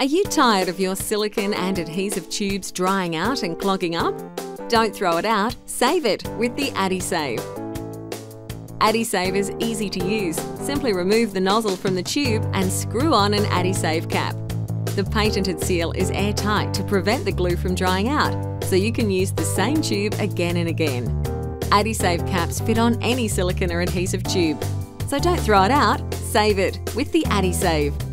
Are you tired of your silicone and adhesive tubes drying out and clogging up? Don't throw it out, save it with the Adhesave. Adhesave is easy to use. Simply remove the nozzle from the tube and screw on an Adhesave cap. The patented seal is airtight to prevent the glue from drying out, so you can use the same tube again and again. Adhesave caps fit on any silicone or adhesive tube. So don't throw it out, save it with the Adhesave.